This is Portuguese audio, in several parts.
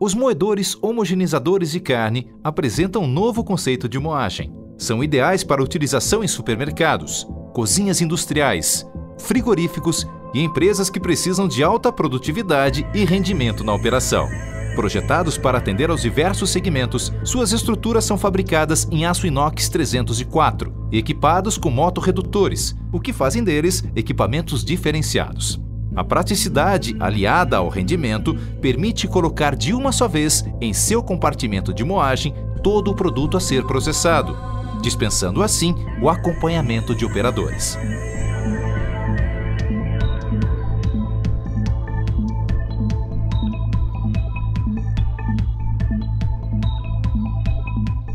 Os moedores homogeneizadores de carne apresentam um novo conceito de moagem. São ideais para utilização em supermercados, cozinhas industriais, frigoríficos e empresas que precisam de alta produtividade e rendimento na operação. Projetados para atender aos diversos segmentos, suas estruturas são fabricadas em aço inox 304 e equipados com motorredutores, o que fazem deles equipamentos diferenciados. A praticidade, aliada ao rendimento, permite colocar de uma só vez em seu compartimento de moagem todo o produto a ser processado, dispensando assim o acompanhamento de operadores.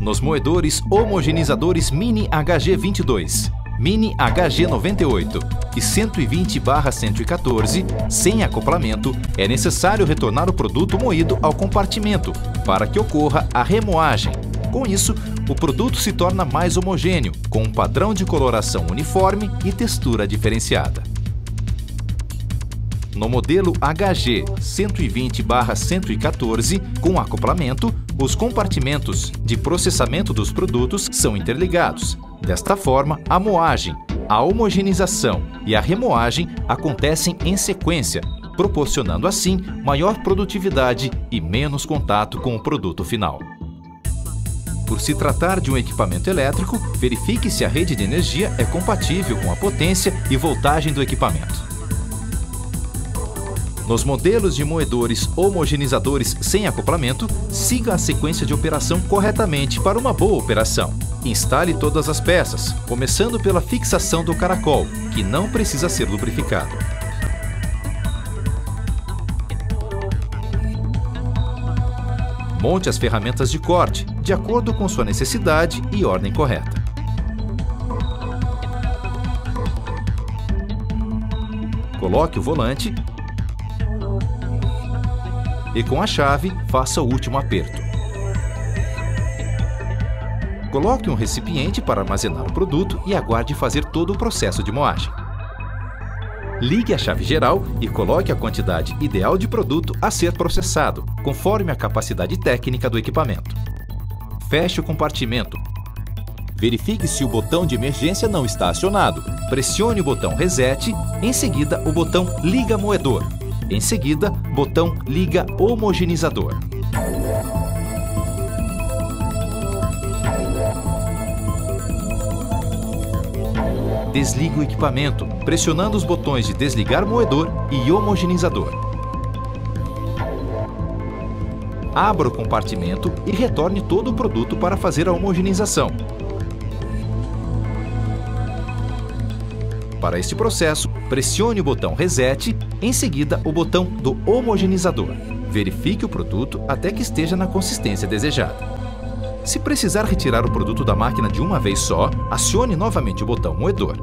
Nos moedores homogeneizadores Mini HG22, Mini HG98 e 120/114, sem acoplamento, é necessário retornar o produto moído ao compartimento para que ocorra a remoagem. Com isso, o produto se torna mais homogêneo, com um padrão de coloração uniforme e textura diferenciada. No modelo HG 120/114, com acoplamento, os compartimentos de processamento dos produtos são interligados. Desta forma, a moagem, a homogeneização e a remoagem acontecem em sequência, proporcionando assim maior produtividade e menos contato com o produto final. Por se tratar de um equipamento elétrico, verifique se a rede de energia é compatível com a potência e voltagem do equipamento. Nos modelos de moedores homogeneizadores sem acoplamento, siga a sequência de operação corretamente para uma boa operação. Instale todas as peças, começando pela fixação do caracol, que não precisa ser lubrificado. Monte as ferramentas de corte, de acordo com sua necessidade e ordem correta. Coloque o volante e com a chave, faça o último aperto. Coloque um recipiente para armazenar o produto e aguarde fazer todo o processo de moagem. Ligue a chave geral e coloque a quantidade ideal de produto a ser processado, conforme a capacidade técnica do equipamento. Feche o compartimento. Verifique se o botão de emergência não está acionado. Pressione o botão Reset, em seguida o botão Liga Moedor. Em seguida, botão Liga Homogeneizador. Desligue o equipamento, pressionando os botões de Desligar Moedor e Homogeneizador. Abra o compartimento e retorne todo o produto para fazer a homogeneização. Para este processo, pressione o botão Reset, em seguida o botão do homogeneizador. Verifique o produto até que esteja na consistência desejada. Se precisar retirar o produto da máquina de uma vez só, acione novamente o botão moedor.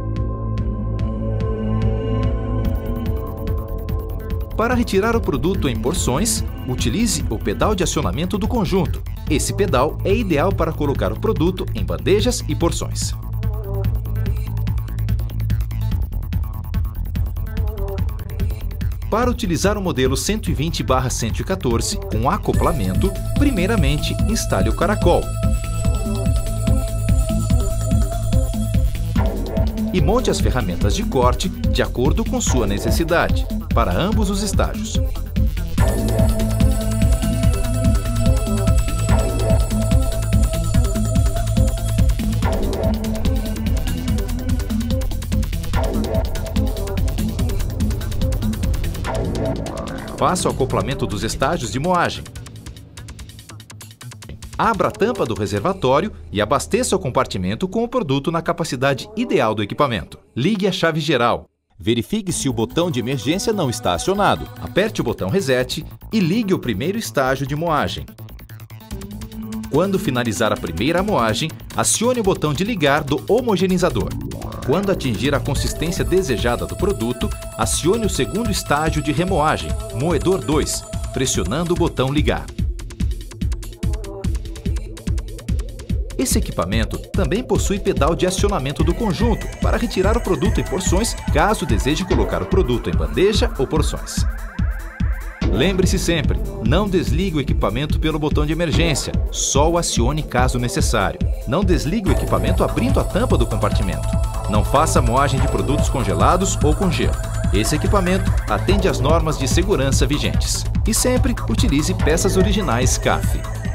Para retirar o produto em porções, utilize o pedal de acionamento do conjunto. Esse pedal é ideal para colocar o produto em bandejas e porções. Para utilizar o modelo 120/114 com acoplamento, primeiramente instale o caracol e monte as ferramentas de corte de acordo com sua necessidade, para ambos os estágios. Faça o acoplamento dos estágios de moagem. Abra a tampa do reservatório e abasteça o compartimento com o produto na capacidade ideal do equipamento. Ligue a chave geral. Verifique se o botão de emergência não está acionado. Aperte o botão Reset e ligue o primeiro estágio de moagem. Quando finalizar a primeira moagem, acione o botão de ligar do homogeneizador. Quando atingir a consistência desejada do produto, acione o segundo estágio de remoagem, moedor 2, pressionando o botão ligar. Esse equipamento também possui pedal de acionamento do conjunto para retirar o produto em porções, caso deseje colocar o produto em bandeja ou porções. Lembre-se sempre, não desligue o equipamento pelo botão de emergência, só o acione caso necessário. Não desligue o equipamento abrindo a tampa do compartimento. Não faça moagem de produtos congelados ou com gelo. Esse equipamento atende às normas de segurança vigentes. E sempre utilize peças originais CAF.